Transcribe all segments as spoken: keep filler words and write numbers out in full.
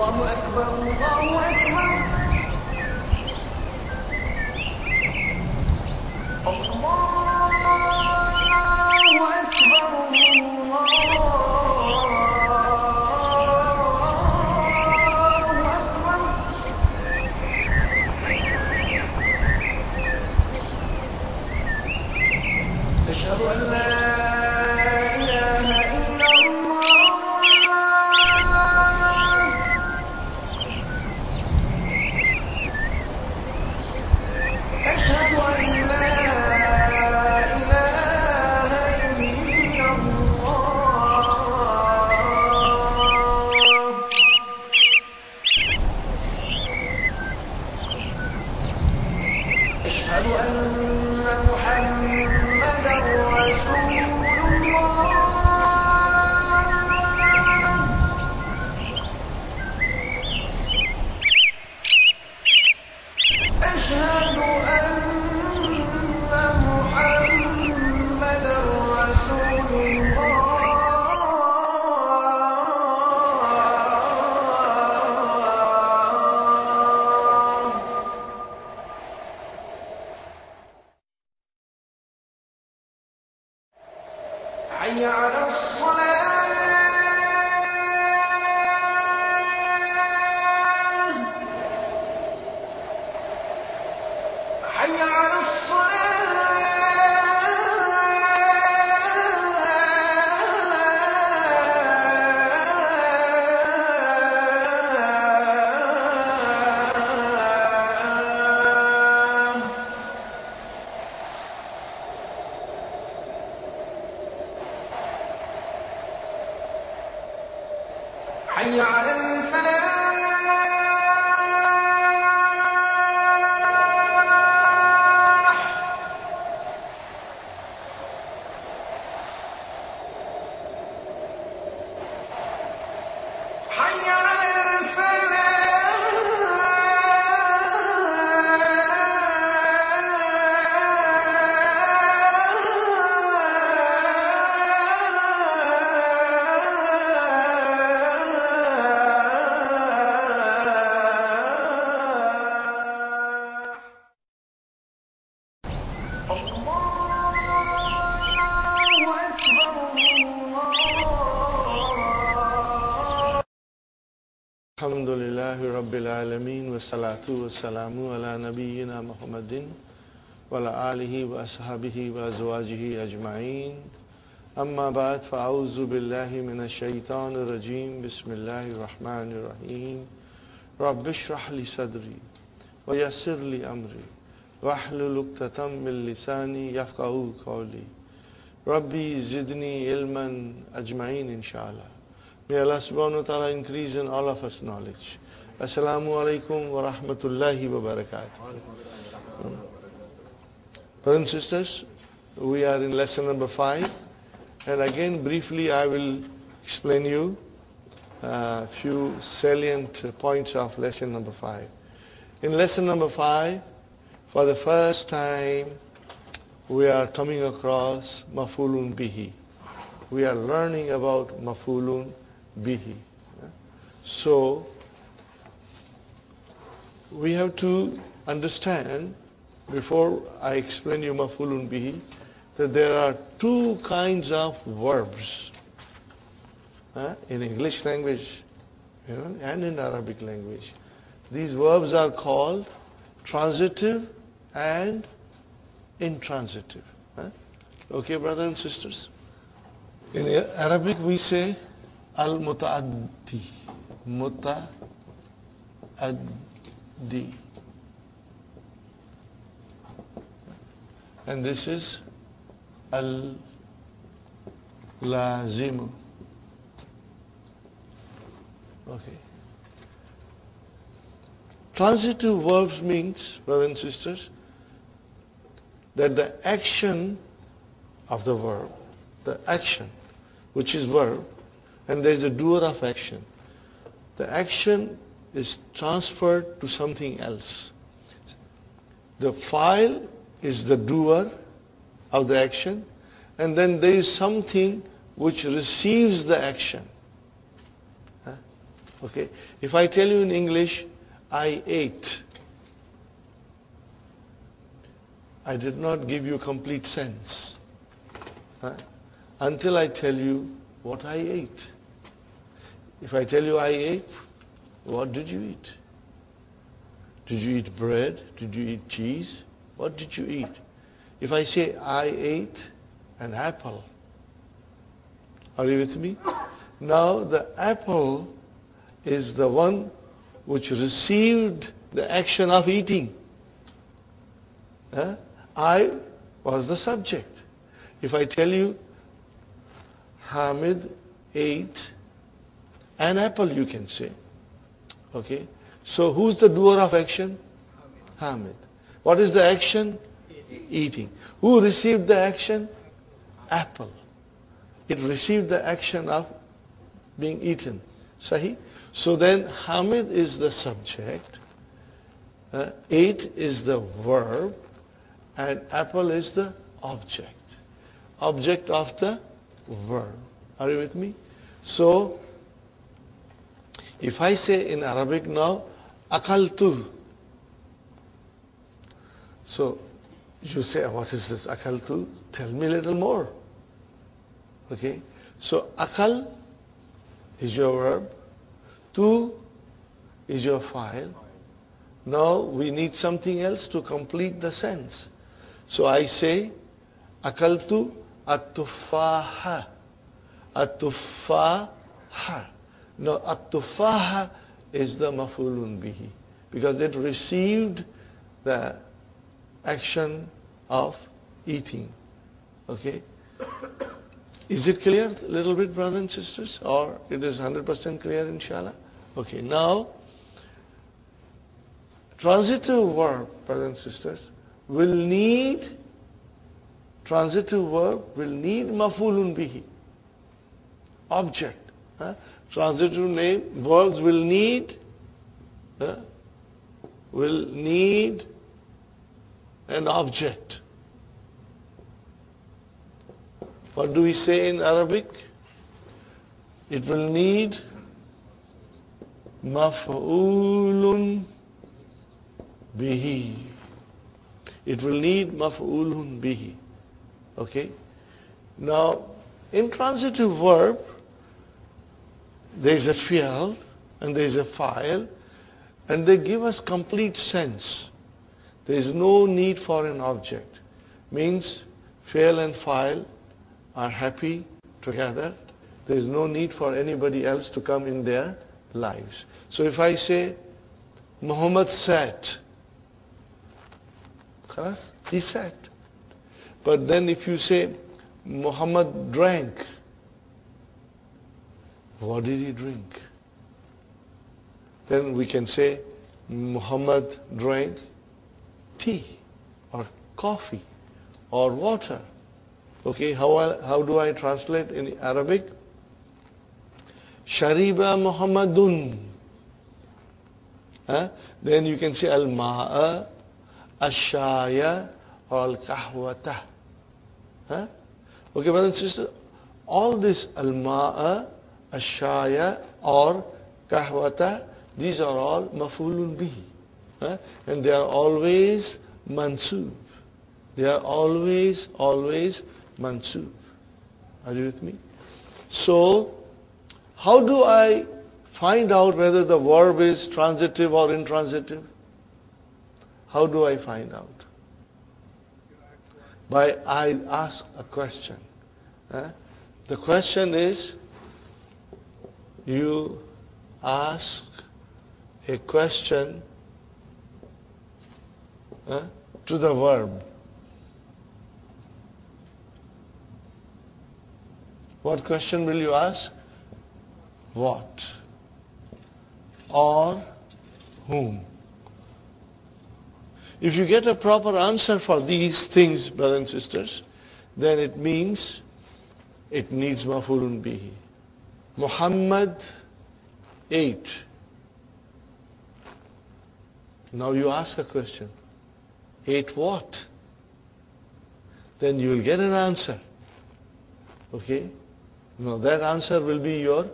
Allahu Akbar, Allahu Akbar. Allahu Akbar, Allahu Akbar. Ashhadu an la Salatu wassalamu ala nabiyyina Muhammadin wa ala alihi wa ashabihi wa azwajihi ajma'in. Amma ba'd, fa'auzu billahi minash shaitanir rajim. Bismillahir rahmanir rahim. Rabbi shrah li sadri wa yassir li amri wahlul 'uqdatam min lisani yafqahu qawli. Rabbi zidni ilman ajma'in inshallah. May Allah subhanahu wa ta'ala increase in all of us knowledge. Assalamu alaikum wa rahmatullahi wa barakatuh. Brothers and sisters, we are in lesson number five, and again briefly I will explain you a few salient points of lesson number five. In lesson number five, for the first time we are coming across mafulun bihi. We are learning about mafulun bihi. So we have to understand, before I explain you mafulun bihi, that there are two kinds of verbs uh, in English language, you know, and in Arabic language. These verbs are called transitive and intransitive. Uh? Okay, brothers and sisters? In Arabic we say al-muta'addi. Muta'addi. D. And this is al-lazimu. Okay. Transitive verbs means, brothers and sisters, that the action of the verb, the action, which is verb, and there is a doer of action. The action is transferred to something else. The file is the doer of the action, and then there is something which receives the action. Okay. If I tell you in English, I ate, I did not give you complete sense. Huh? Until I tell you what I ate. If I tell you I ate, what did you eat? Did you eat bread? Did you eat cheese? What did you eat? If I say I ate an apple, are you with me? Now the apple is the one which received the action of eating. Huh? I was the subject. If I tell you Hamid ate an apple, you can say. Okay. So who's the doer of action? Hamid. Hamid. What is the action? Eating. Eating. Who received the action? Apple. It received the action of being eaten. Sahih? So then Hamid is the subject, uh, ate is the verb, and apple is the object. Object of the verb. Are you with me? So, if I say in Arabic now, akaltu. So, you say, what is this akaltu? Tell me a little more. Okay? So, akal is your verb. Tu is your file. Now, we need something else to complete the sense. So, I say, akaltu at-tufaha. At-tufaha. Now, at-tufaha is the mafulun bihi, because it received the action of eating. Okay? Is it clear a little bit, brothers and sisters? Or it is one hundred percent clear, inshallah? Okay, now, transitive verb, brothers and sisters, will need, transitive verb will need mafulun bihi, object. Huh? Transitive name verbs will need uh, will need an object. What do we say in Arabic? It will need maf'ulun bihi. It will need maf'ulun bihi. Okay? Now, in transitive verb, there is a fi'l and there is a file, and they give us complete sense. There is no need for an object. Means fi'l and file are happy together. There is no need for anybody else to come in their lives. So if I say, Muhammad sat, he sat. But then if you say, Muhammad drank, what did he drink? Then we can say, Muhammad drank tea or coffee or water. Okay, how, I, how do I translate in Arabic? Shariba Muhammadun. Huh? Then you can say al-ma'a, al-shaya, or al-kahwata. Huh? Okay, brothers and sisters, all this al-ma'a, Ashaya or Kahwata, these are all Mafulun Bihi. Huh? And they are always Mansub. They are always, always Mansub. Are you with me? So, how do I find out whether the verb is transitive or intransitive? How do I find out? By I ask a question. Huh? The question is, you ask a question uh, to the verb. What question will you ask? What? Or whom? If you get a proper answer for these things, brothers and sisters, then it means it needs mafulun bihi. Muhammad ate. Now you ask a question. Ate what? Then you will get an answer. Okay? Now that answer will be your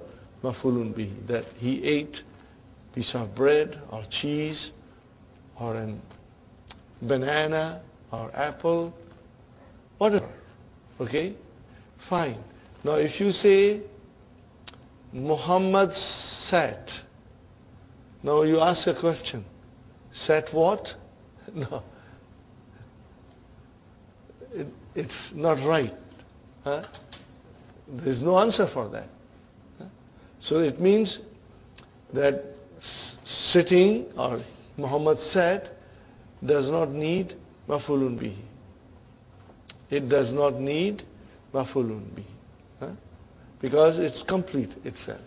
mafulun bihi, that he ate a piece of bread or cheese or a banana or apple, whatever. Okay? Fine. Now if you say Muhammad sat, now you ask a question. Sat what? No. It, it's not right. Huh? There's no answer for that. Huh? So it means that sitting or Muhammad sat does not need mafulun bihi. It does not need mafulun bihi, huh? Because it's complete itself.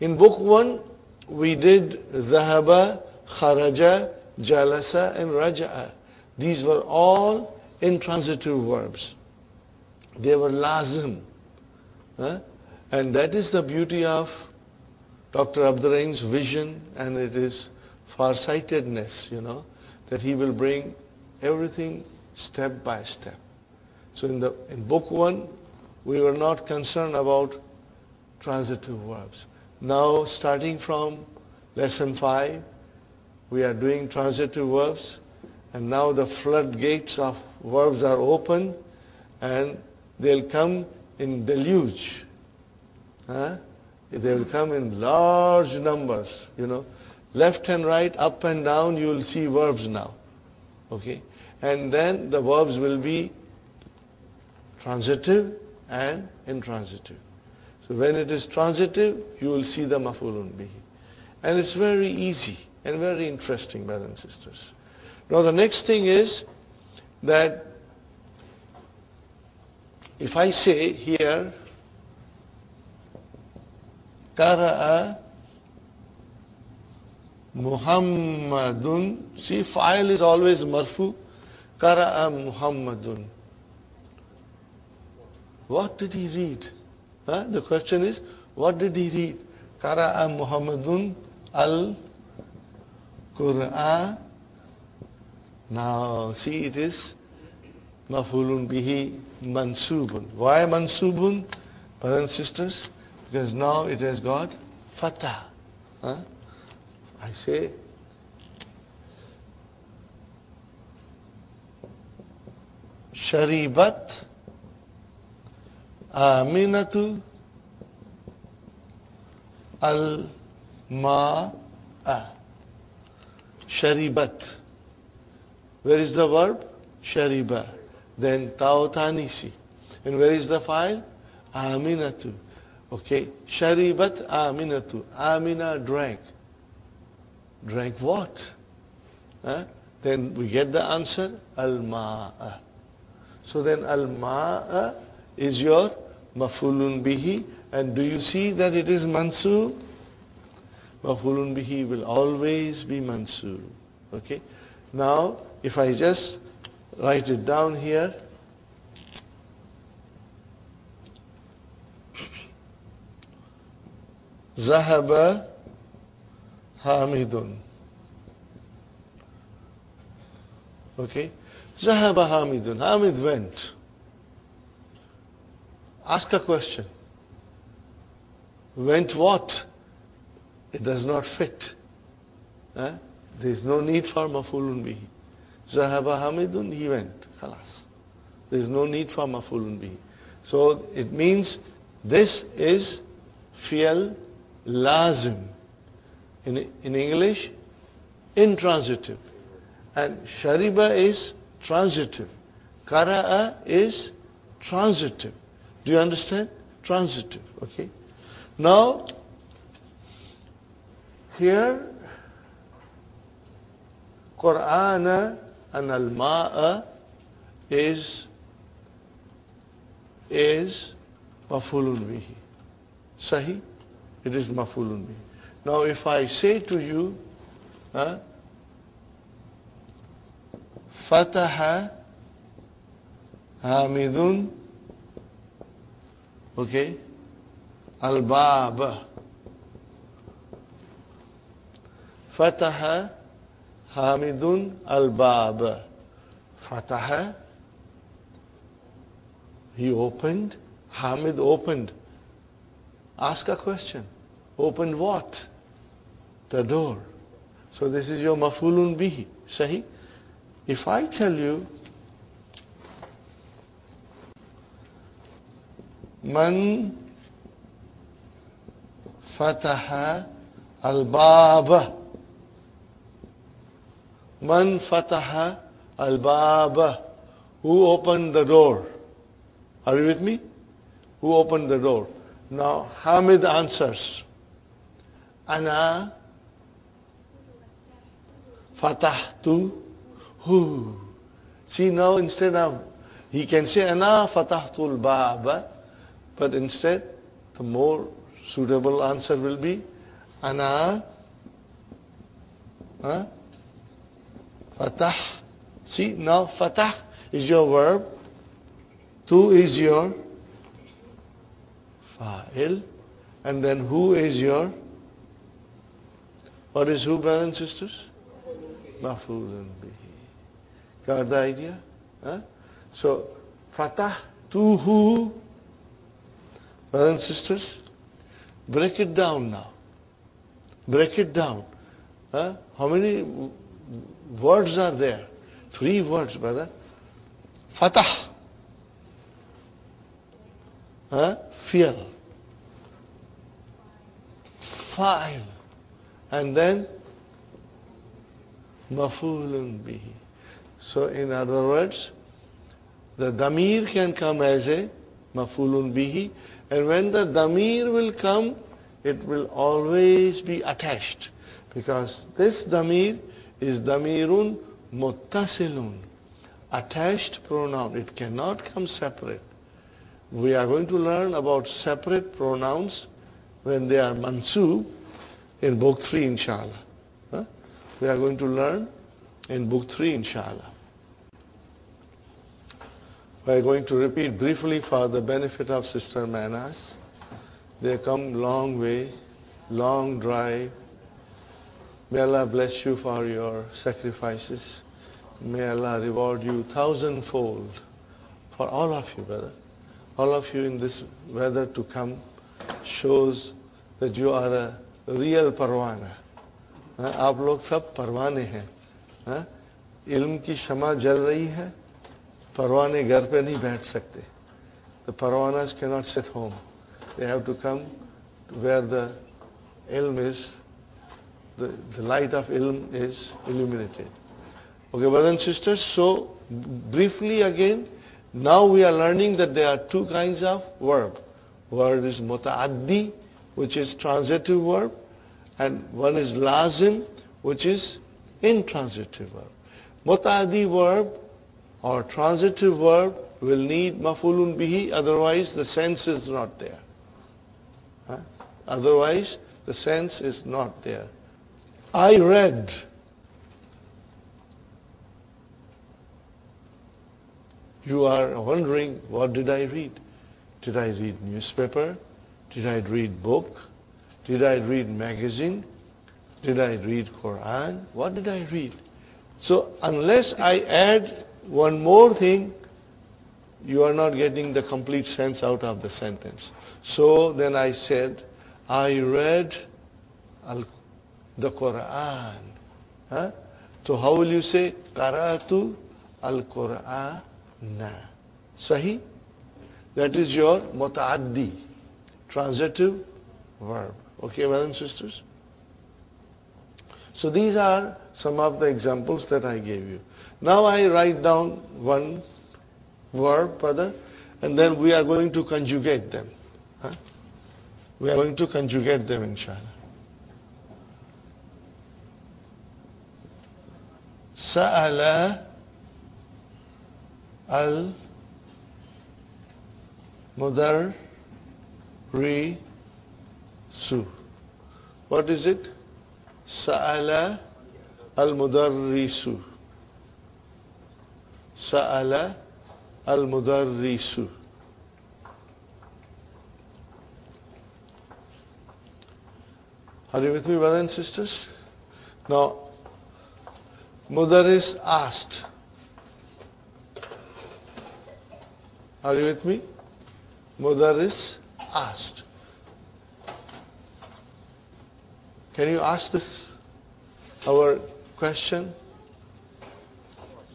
In book one, we did Zahaba, Kharaja, Jalasa and Raja'a. These were all intransitive verbs. They were lazim. Huh? And that is the beauty of Doctor Abdurraheem's vision, and it is farsightedness, you know, that he will bring everything step by step. So in the in book one, we were not concerned about transitive verbs. Now, starting from lesson five, we are doing transitive verbs, and now the floodgates of verbs are open, and they'll come in deluge. Huh? They will come in large numbers, you know. Left and right, up and down, you will see verbs now. Okay? And then the verbs will be transitive and intransitive. So when it is transitive, you will see the maf'ulun bihi. And it's very easy and very interesting, brothers and sisters. Now the next thing is that if I say here, Qara'a Muhammadun, see, fa'il is always marfu. Qara'a Muhammadun. What did he read? Huh? The question is, what did he read? Qara'a Muhammadun al-Qur'an. Now, see, it is maf'ulun bihi mansubun. Why mansubun, brothers and sisters? Because now it has got fatah. Huh? I say, Sharibat Aminatu al-ma'a. Sharibat. Where is the verb? Shariba. Then Tautanisi. And where is the file? Aminatu. Okay. Sharibat Aminatu. Amina drank. Drank what? Huh? Then we get the answer. Al-ma'a. So then al-ma'a is your mafulun bihi. And do you see that it is mansub? Mafulun bihi will always be mansub. Okay. Now, if I just write it down here, Zahaba Hamidun. Okay? Zahaba Hamidun. Hamid went. Ask a question. Went what? It does not fit. Huh? There is no need for mafulun bihi. Zahaba Hamidun, he went. Khalas. There is no need for mafulun bihi. So it means this is fi'l lazim. In, in English, intransitive. And shariba is transitive. Qara'a is transitive. Do you understand? Transitive. Okay. Now, here, Qur'ana and al-ma'a is is mafulun bihi. Sahih? It is mafulun bihi. Now if I say to you, huh, Fataha Hamidun, okay, al-baba. Fataha Hamidun al-baba. Fataha, he opened. Hamid opened. Ask a question. opened what? The door. So this is your mafulun bihi. Sahih? If I tell you, Man fataha al-baba. Man fataha al-baba. Who opened the door? Are you with me? Who opened the door? Now Hamid answers. Ana fatahtu hu. See, now instead of, he can say Ana fatahtu al-baba, but instead the more suitable answer will be Ana huh? Fatah. See, now fatah is your verb. Tu is your fa'il. And then who is your? What is who, brothers and sisters? Mafulun bihi. Got the idea? Huh? So, fatah tu hu. Brothers and sisters, break it down now. Break it down. Huh? How many words are there? Three words, brother. Fatah. Huh? Fi'l. Fa'il. And then mafulun bihi. So in other words, the damir can come as a mafulun bihi. And when the damir will come, it will always be attached. Because this damir is damirun muttasilun. Attached pronoun. It cannot come separate. We are going to learn about separate pronouns when they are mansoob in book three, inshallah. Huh? We are going to learn in book three, inshallah. We are going to repeat briefly for the benefit of Sister Manas. They come long way, long drive. May Allah bless you for your sacrifices. May Allah reward you thousandfold for all of you, brother. All of you in this weather to come shows that you are a real parwana. Aap log sab parwane hain. Ilm ki shama jal rahi hai. Parwane ghar pe nahi baith sakte. The parwanas cannot sit home. They have to come to where the ilm is, the, the light of ilm is illuminated. Okay, brothers and sisters, so briefly again, now we are learning that there are two kinds of verb. Word is muta'addi, which is transitive verb, and one is lazim, which is intransitive verb. Muta'addi verb or transitive verb will need mafulun bihi, otherwise the sense is not there. Huh? Otherwise the sense is not there. I read. You are wondering, what did I read? Did I read newspaper? Did I read book? Did I read magazine? Did I read Qur'an? What did I read? So unless I add one more thing, you are not getting the complete sense out of the sentence. So then I said, I read the Qur'an. Huh? So how will you say, Qara'tu al-Qur'an? Na. Sahih? That is your muta'addi, transitive verb. Okay, brothers and sisters? So these are some of the examples that I gave you. Now I write down one verb, brother, and then we are going to conjugate them. Huh? We are going to conjugate them, inshallah. Sa'ala Al Mudarrisu. What is it? Sa'ala Al Mudarrisu. Sa'ala Al Mudarrisu. Are you with me, brothers and sisters? Now, Mudarris asked. Are you with me? Mudarris asked. Can you ask this, our question?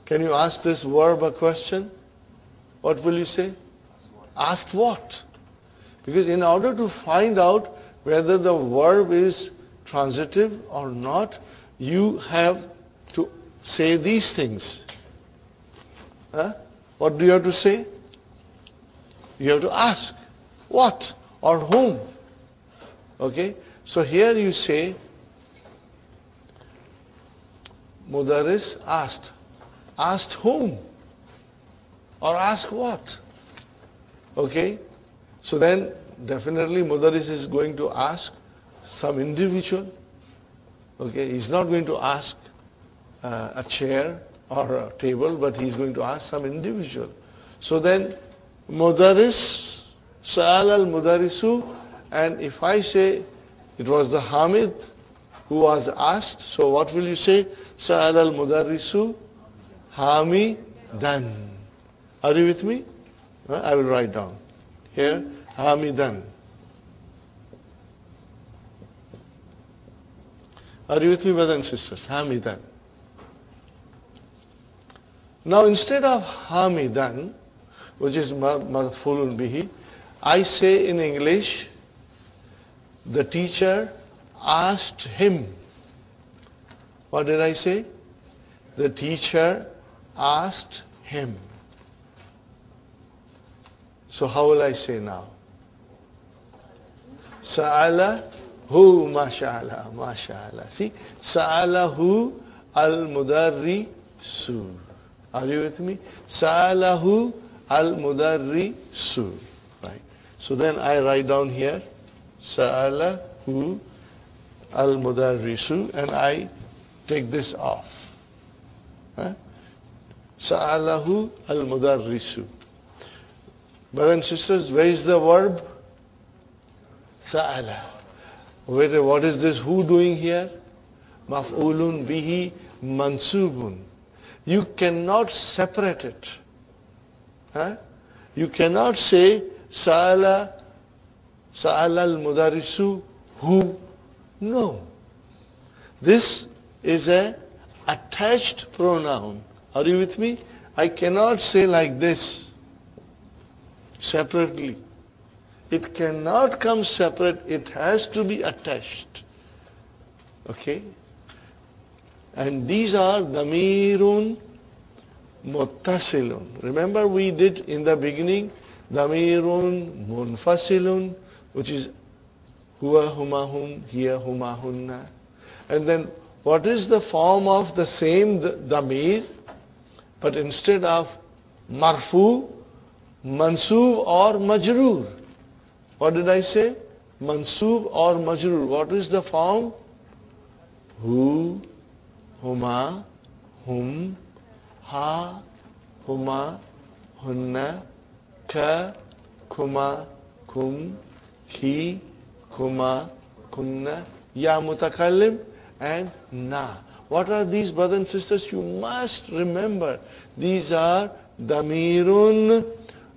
Can you ask this verb a question? What will you say? Asked what? Because in order to find out whether the verb is transitive or not, you have to say these things. Huh? What do you have to say? You have to ask. What or whom? Okay? So here you say, Mudarris asked. Asked whom? Or ask what? Okay? So then definitely Mudarris is going to ask some individual. Okay? He's not going to ask uh, a chair or a table, but he's going to ask some individual. So then Mudarris, Sa'al al-Mudarrisu, and if I say it was the Hamid who was asked, so what will you say? Sa'al al-Mudarrisu Hamidan. Are you with me? I will write down. Here, Hamidan. Are you with me, brothers and sisters? Hamidan. Now instead of Hamidan, which is Mafulun Bihi, I say in English, the teacher asked him. What did I say? The teacher asked him. So how will I say now? Sa'ala hu, masha'ala, masha'ala. See, sa'ala hu al-mudarrisu. Are you with me? Sa'ala hu al-mudarrisu. Right. So then I write down here, Sa'ala hu al-mudarrisu, and I take this off. Huh? Sa'ala hu al-mudarrisu. Brothers and sisters, where is the verb? Sa'ala. Wait, what is this who doing here? Maf'ulun bihi mansubun. You cannot separate it. Huh? You cannot say Sa'ala Sa'ala al-Mudarrisu who. No. This is an attached pronoun. Are you with me? I cannot say like this. Separately. It cannot come separate. It has to be attached. Okay? And these are Damirun Muttasilun. Remember we did in the beginning Damirun Munfasilun, which is Huwa Humahum, Hiya Humahunna. And then what is the form of the same Damir? But instead of Marfu, Mansoob or Majroor. What did I say? Mansoob or Majroor. What is the form? Hu, Huma, Hum, Ha, Huma, Hunna, Ka, Kuma, Kum, Ki, Kuma, Kunna, Ya Mutakallim, and Na. What are these, brothers and sisters? You must remember. These are Damirun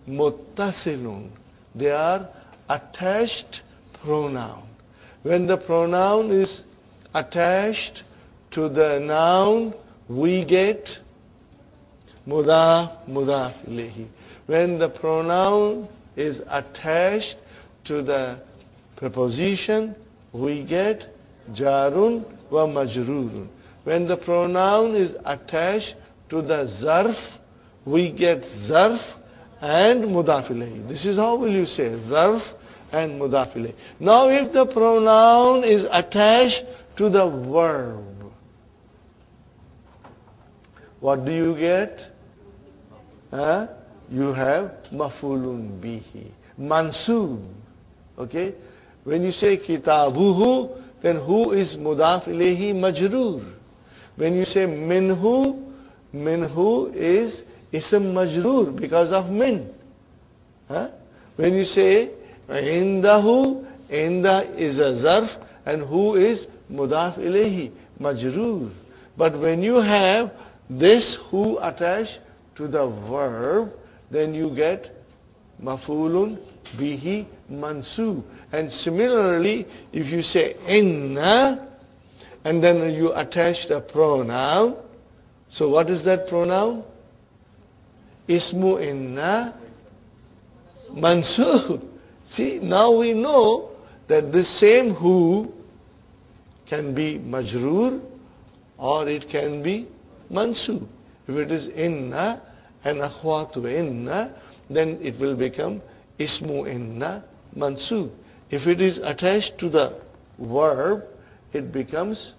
Muttasilun. They are attached pronoun. When the pronoun is attached to the noun, we get mudaf, mudaf ilayhi. When the pronoun is attached to the preposition, we get jarun wa majrurun. When the pronoun is attached to the zarf, we get zarf and mudaf ilayhi. This is how will you say zarf and mudaf ilayhi. Now if the pronoun is attached to the verb, what do you get? Huh? You have mafulun bihi, mansub. Okay? When you say kitabuhu, then who is mudaf ilayhi majrur. When you say minhu, minhu is Ism majroor because of min. Huh? When you say indahu, indah is a zarf and who is mudaf ilayhi, majroor. But when you have this who attached to the verb, then you get mafulun bihi mansub. And similarly, if you say inna, and then you attached a pronoun. So what is that pronoun? Ismu inna mansub. See, now we know that this same who can be majroor or it can be mansub. If it is inna and akhwatu inna, then it will become ismu inna mansub. If it is attached to the verb, it becomes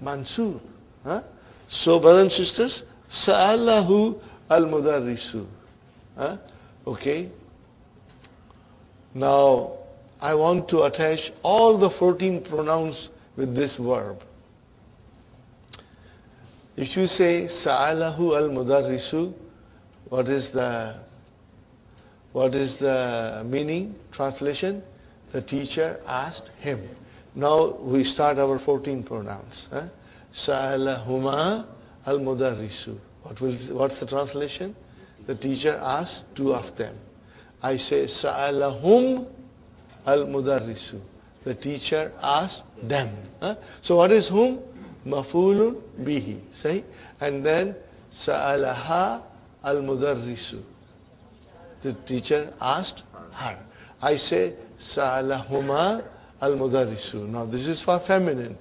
mansur. Huh? So, brothers and sisters, sa'alahu al-mudarrisu. Huh? Okay. Now, I want to attach all the fourteen pronouns with this verb. If you say sa'alahu al-mudarrisu, what is the what is the meaning? Translation: the teacher asked him. Now we start our fourteen pronouns. Huh? Sa'alahuma al-mudarrisu. What will? What's the translation? The teacher asked two of them. I say sa'alahum al-mudarrisu. The teacher asked them. Huh? So what is whom? Mafulun bihi. Say, and then sa'alaha al-mudarrisu. The teacher asked her. I say sa'alahuma al-mudarrisu. Now this is for feminine.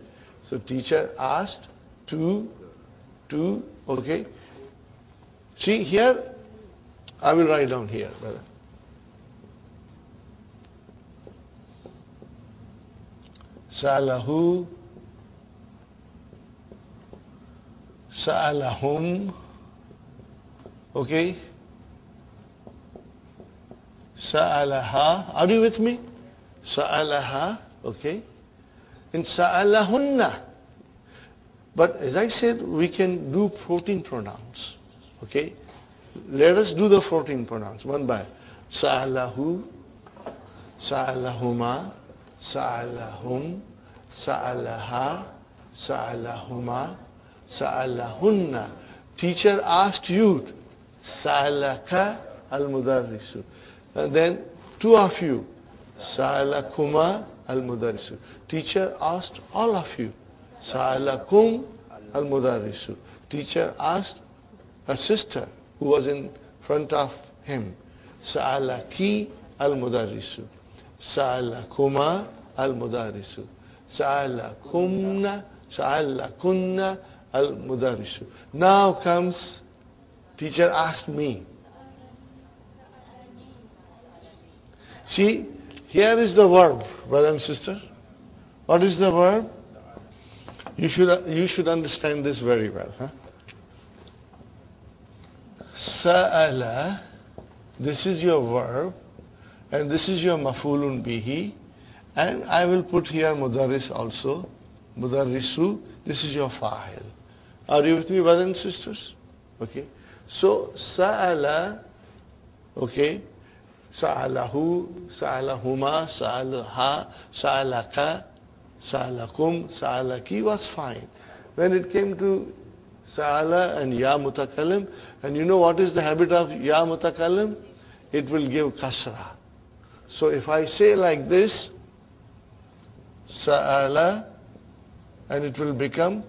So teacher asked to, to, okay. See here, I will write down here, brother. Sa'alahu, sa'alahum, okay. Sa'alaha, are you with me? Sa'alaha, okay. In sa'alahunna. But as I said, we can do fourteen pronouns. Okay? Let us do the fourteen pronouns, one by sa'alahu, sa'alahuma, sa'alahum, sa'alaha, sa'alahuma, sa'alahunna. Teacher asked you, sa'alaka al-mudarrisu. And then two of you, sa'alakuma al-mudarrisu. Teacher asked all of you, sa'alakum al-mudarrisu. Teacher asked a sister who was in front of him, sa'alaki al-mudarrisu. Sa'alakuma al-mudarrisu. Sa'alakumna, sa'alakunna al-mudarrisu. Now comes, teacher asked me. See, here is the verb, brother and sister. What is the verb? You should, you should understand this very well. Huh? Sa'ala, this is your verb, and this is your mafulun bihi, and I will put here mudarris also, mudarrisu, this is your fa'il. Are you with me, brothers and sisters? Okay. So, sa'ala, okay. Sa'alahu, sa'alahuma, sa'alaha, sa'alaka, sa'alakum, sa'alaki was fine. When it came to sa'ala and ya mutakallim, and you know what is the habit of ya mutakallim? It will give kasra. So if I say like this, sa'ala, and it will become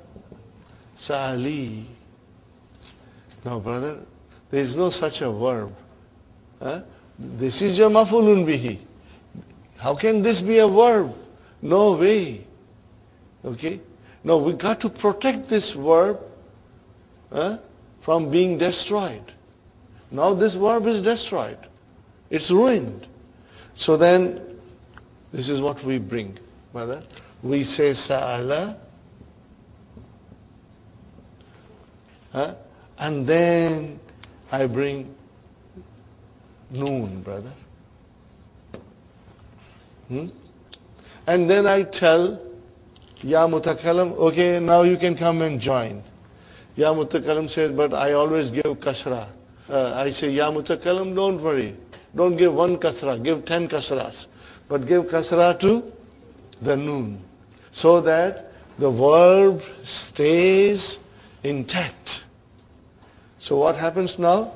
sa'ali. Now brother, there is no such a verb. Huh? This is your mafulun bihi. How can this be a verb? No way. Okay? Now we got to protect this verb uh, from being destroyed. Now this verb is destroyed. It's ruined. So then, this is what we bring, brother. We say sa'ala, uh, and then I bring noon, brother. Hmm? And then I tell ya mutakallim, okay, now you can come and join. Ya mutakallim says, but I always give kasra. Uh, I say, ya mutakallim, don't worry. Don't give one kasra, give ten kasras. But give kasra to the noon. So that the verb stays intact. So what happens now?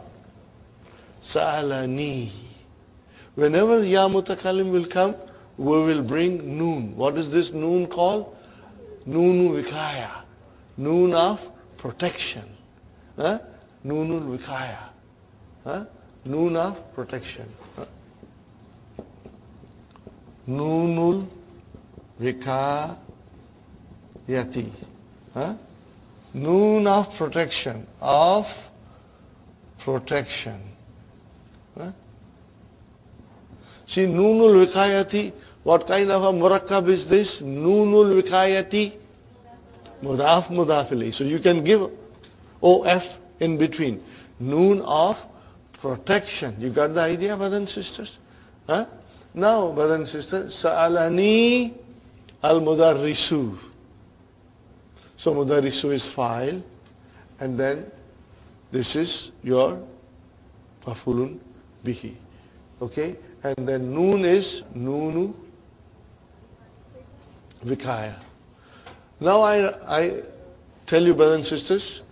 Sa'alani. Whenever ya mutakallim will come, we will bring noon. What is this noon called? Noonu Wikaya, noon of protection. Huh? Noonul Wikaya. Huh? Noon of protection. Huh? Noonul Wikayati. Huh? Noon of protection. Of protection. Huh? See, Noonul Wikayati, what kind of a murakkab is this? Noonul Wikayati, Mudaf Mudafili. So you can give O F in between. Noon of protection. You got the idea, brothers and sisters? Huh? Now, brothers and sisters, Sa'alani al-Mudarrisu. So Mudarrisu is file, and then this is your Mafulun Bihi. Okay? And then noon is noonu vikaya. Now I, I tell you, brothers and sisters,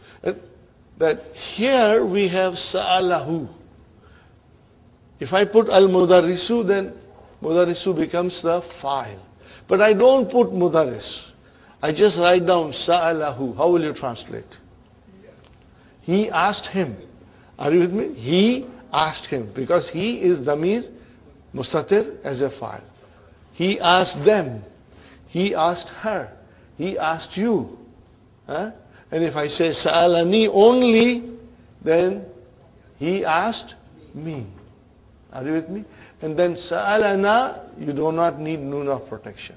that here we have sa'alahu. If I put al-mudarrisu, then mudarrisu becomes the file. But I don't put mudarris. I just write down sa'alahu. How will you translate? He asked him. Are you with me? He asked him. Because he is damir mustatir as a file. He asked them. He asked her. He asked you. Huh? And if I say Sa'alani only, then he asked me. Are you with me? And then Sa'alana, you do not need noon of protection.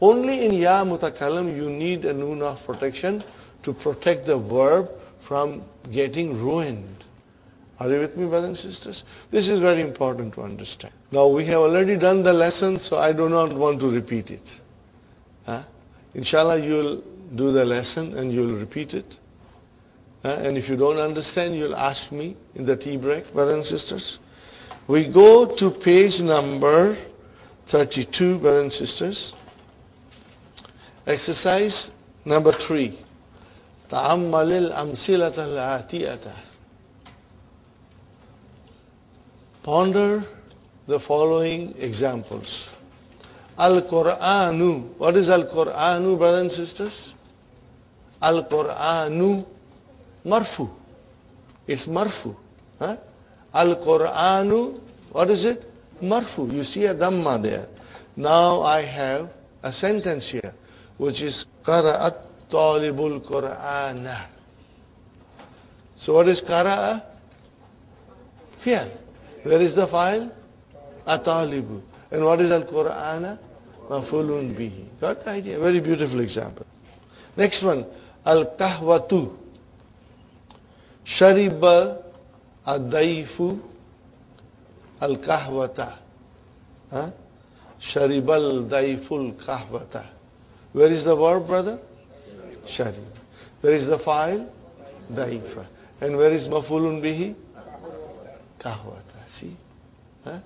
Only in Ya Mutakallam you need a noon of protection to protect the verb from getting ruined. Are you with me, brothers and sisters? This is very important to understand. Now we have already done the lesson, so I do not want to repeat it. Huh? Inshallah you will do the lesson and you will repeat it. Uh, and if you don't understand, you will ask me in the tea break, brothers and sisters. We go to page number thirty-two, brothers and sisters. Exercise number three. Ta'ammalil amsilata al-atiyata. Ponder the following examples. Al-Qur'anu. What is Al-Qur'anu, brothers and sisters? Al-Qur'anu marfu. It's marfu. Huh? Al-Qur'anu, what is it? Marfu. You see a dhamma there. Now I have a sentence here, which is Qara'at Talibul Qur'ana. So what is Qara'a? Fi'al. Where is the file? At-Talibu. And what is Al-Qur'ana? Mafulun bihi. Got the idea? Very beautiful example. Next one. Al-Kahwatu. Shariba ad-daifu al-kahwata. Huh? Shariba al-daifu al-kahwata. Where is the verb, brother? Sharib. Where is the file? Daifa. And where is Mafulun bihi? Kahwata. See? Huh?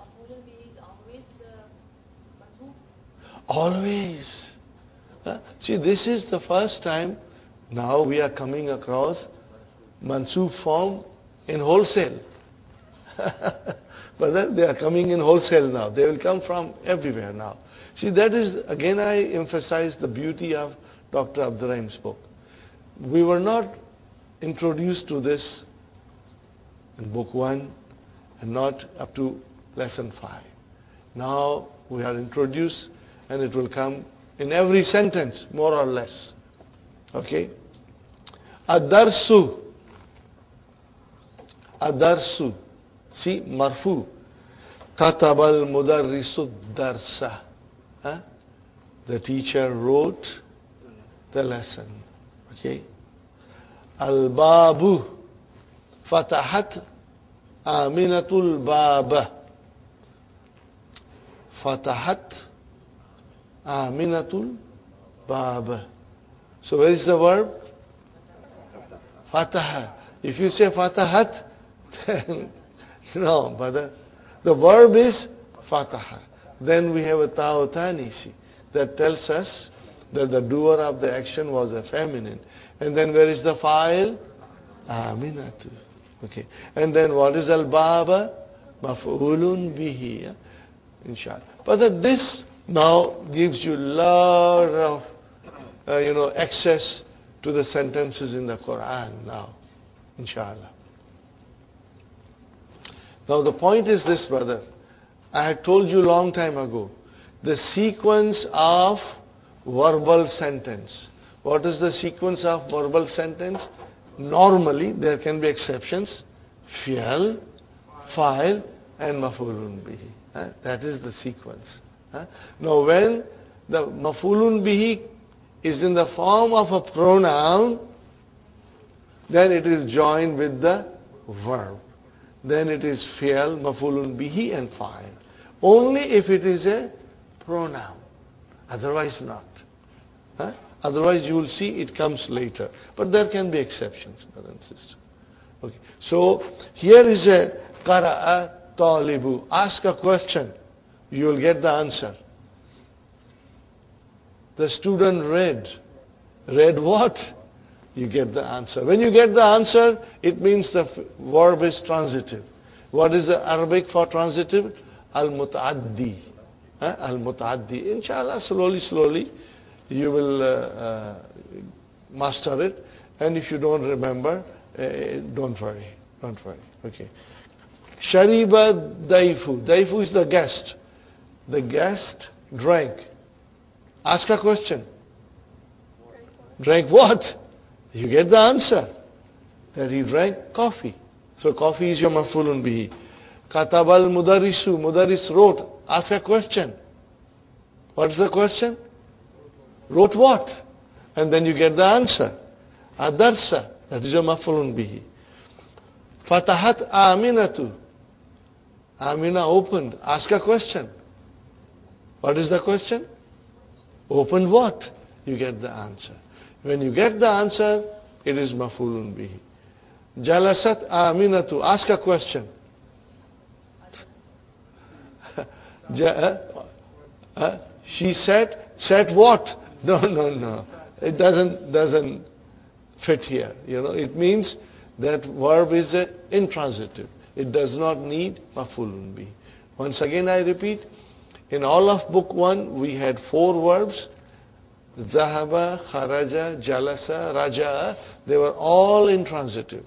Always. Huh? See, this is the first time now we are coming across mansoob form in wholesale. But then they are coming in wholesale now. They will come from everywhere now. See, that is, again I emphasize the beauty of Doctor Abdurrahim's book. We were not introduced to this in book one and not up to lesson five. Now we are introduced, and it will come in every sentence, more or less. Okay? Ad-darsu. Ad-darsu. See, marfu. Kataba al-mudarrisu darsa. Huh? The teacher wrote the lesson. Okay? Al-babu. Fatahat Aminatul baba. Fatahat Aminatul Baba. So where is the verb? Fataha. If you say Fatahat, then no, brother. The verb is Fataha. Then we have a Ta'otanisi that tells us that the doer of the action was a feminine. And then where is the file? Aminatu. Okay. And then what is Al-Baba? Maf'ulun bihi. Inshallah. Brother, this now gives you a lot of uh, you know, access to the sentences in the Qur'an now, inshallah. Now the point is this, brother. I had told you long time ago, the sequence of verbal sentence. What is the sequence of verbal sentence? Normally, there can be exceptions. Fi'al, fa'il, and maf'ulun bihi. That is the sequence. Now when the maf'ulun bihi is in the form of a pronoun, then it is joined with the verb. Then it is fi'al, maf'ulun bihi, and fa'il. Only if it is a pronoun. Otherwise not. Huh? Otherwise you will see it comes later. But there can be exceptions, brother and sister. Okay. So here is a qara'a talibu. Ask a question. You will get the answer. The student read. Read what? You get the answer. When you get the answer, it means the verb is transitive. What is the Arabic for transitive? Al-muta'addi. Huh? Al-muta'addi. Inshallah, slowly, slowly, you will uh, uh, master it. And if you don't remember, uh, don't worry. Don't worry. Okay. Shariba daifu. Daifu is the guest. The guest drank. Ask a question. Drank what? You get the answer that he drank coffee. So coffee is your maf'ulun bihi. Katabal Mudarrisu. Mudarris wrote. Ask a question. What is the question? Wrote what? And then you get the answer. Adarsa. That is your maf'ulun bihi. Fatahat Aminatu. Amina opened. Ask a question. What is the question? Opened what? You get the answer. When you get the answer, it is maf'ulun bihi. Jalasat Aminatu. Ask a question. She said, said what? No, no, no. It doesn't, doesn't fit here. You know, it means that verb is uh, intransitive. It does not need maf'ulun bihi. Once again, I repeat, in all of book one, we had four verbs. Zahaba, Kharaja, Jalasa, Raja'a, they were all intransitive.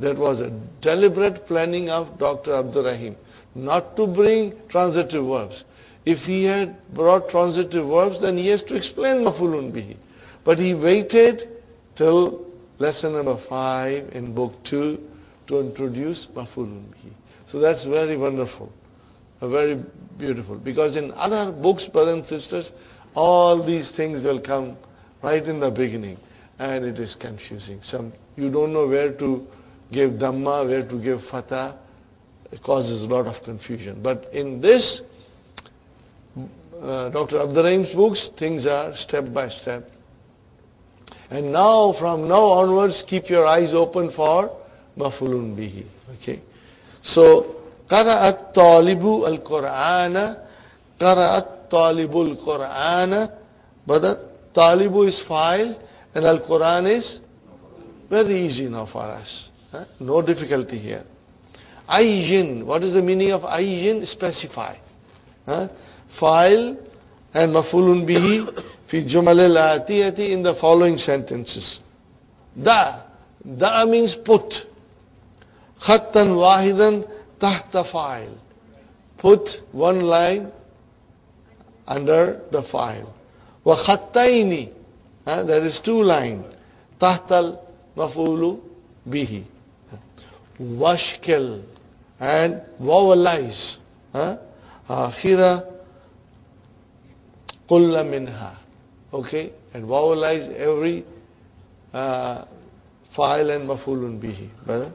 That was a deliberate planning of Doctor Abdur Rahim, not to bring transitive verbs. If he had brought transitive verbs, then he has to explain maf'ulun bihi. But he waited till lesson number five in book two to introduce maf'ulun bihi. So that's very wonderful, very beautiful. Because in other books, brothers and sisters, all these things will come right in the beginning, and it is confusing. Some, you don't know where to give Dhamma, where to give Fatha. It causes a lot of confusion. But in this, uh, Doctor Abdur Rahim's books, things are step by step. And now, from now onwards, keep your eyes open for maf'ulun bihi. Okay. So, قَرَأَ الطَّالِبُ الْقُرْآنَ قَرَأَ Talibul Qur'an, brother. Talibu is file and Al Quran is very easy now for us. Huh? No difficulty here. Aijin, what is the meaning of Aijin? Specify. Huh? File and mafulun bihi fi jumalil atiyati in the following sentences. Da, da means put. Khattan wahidan tahta file. Put one line under the file. Wa khattaini, there is two lines. Tahtal mafulu bihi. Washkil, and vowelize. Akhira kulla minha. Okay, and vowelize every uh, file and mafulun bihi. Brother.